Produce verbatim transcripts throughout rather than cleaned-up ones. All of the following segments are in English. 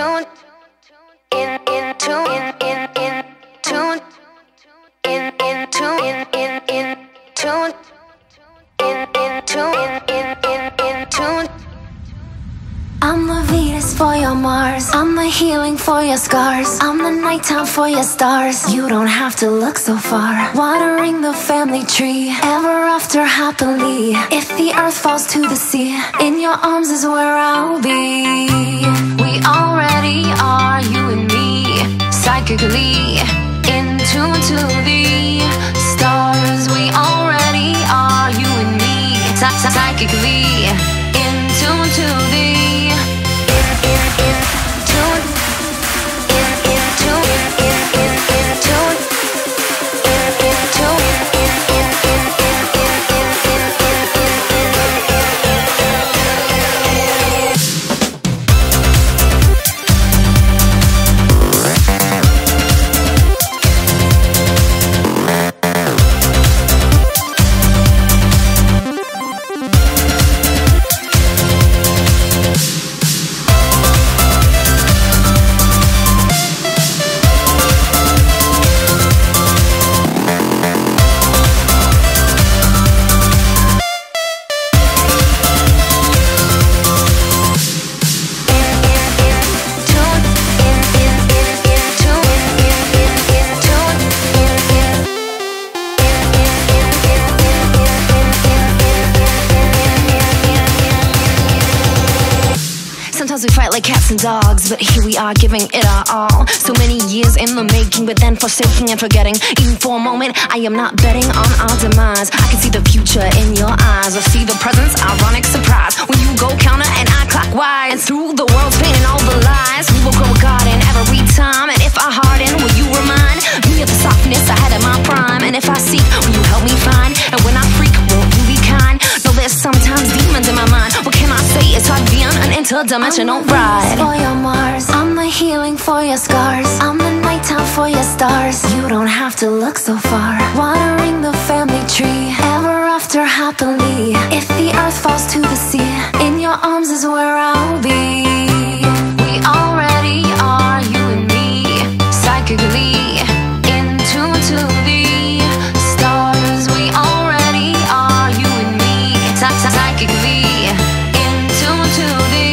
tune in in tune in in in tune in in tune in in in tune in in tune in in in in tune. I'm the Venus for your Mars, I'm the healing for your scars, I'm the nighttime for your stars. You don't have to look so far. Watering the family tree, ever after happily. If the earth falls to the sea, in your arms is where I'll be. We already are, you and me, psychically in tune to the stars. We already are, you and me, psychically in tune to the Sometimes we fight like cats and dogs, but here we are giving it our all. So many years in the making, but then forsaking and forgetting. Even for a moment, I am not betting on our demise. I can see the future in your eyes. I see the present's ironic surprise. When you go counter and I clockwise, and through the world's pain and all the lies, we will grow a garden every time. And if I harden, will you remind me of the softness I had in my prime? And if I seek, will you help me find? And when I freak, won't you be kind? No, there's sometimes demons in my mind. What can I say? It's hard being an interdimensional. I'm the Venus for your Mars, I'm the healing for your scars, I'm the nighttime for your stars. You don't have to look so far. Watering the family tree, ever after happily. If the earth falls to the sea, in your arms is where I'll be. We already are, you and me, psychically in tune to the stars. We already are, you and me, psychically in tune to the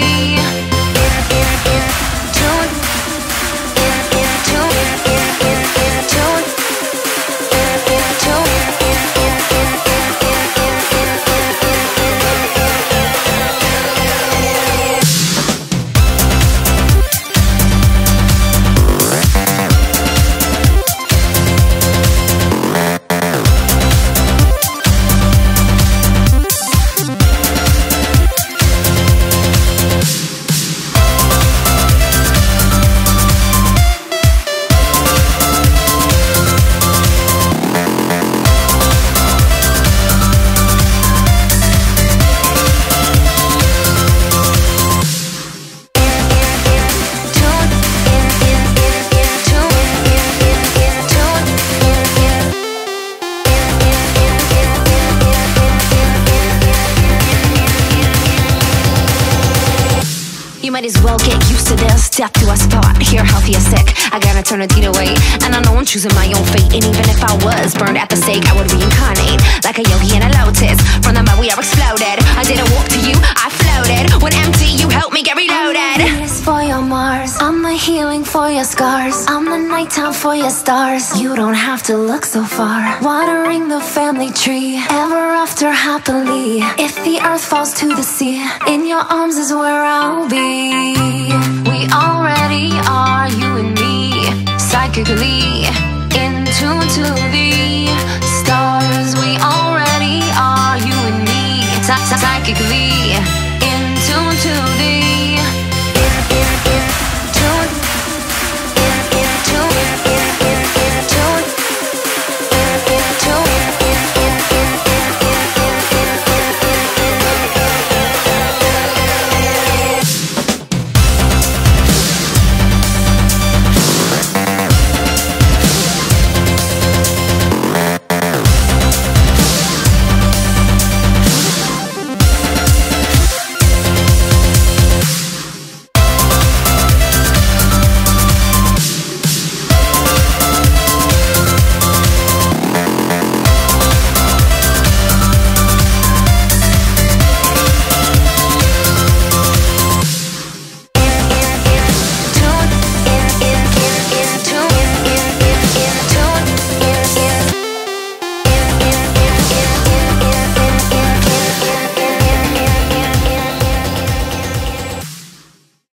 You might as well get used to this. Death to us thought, here healthy or sick. I got eternity to wait, and I know I'm choosing my own fate. And even if I was burned at the stake, I would reincarnate like a yogi in a lotus. From the moment we are exploded, I didn't walk to you, I floated. When empty, you helped me get reloaded. I'm the Venus for your Mars, I'm the healing for your scars, I'm the nighttime for your stars. You don't have to look so far. Watering the family tree, ever after happily. If the earth falls to the sea, in your arms is where I'll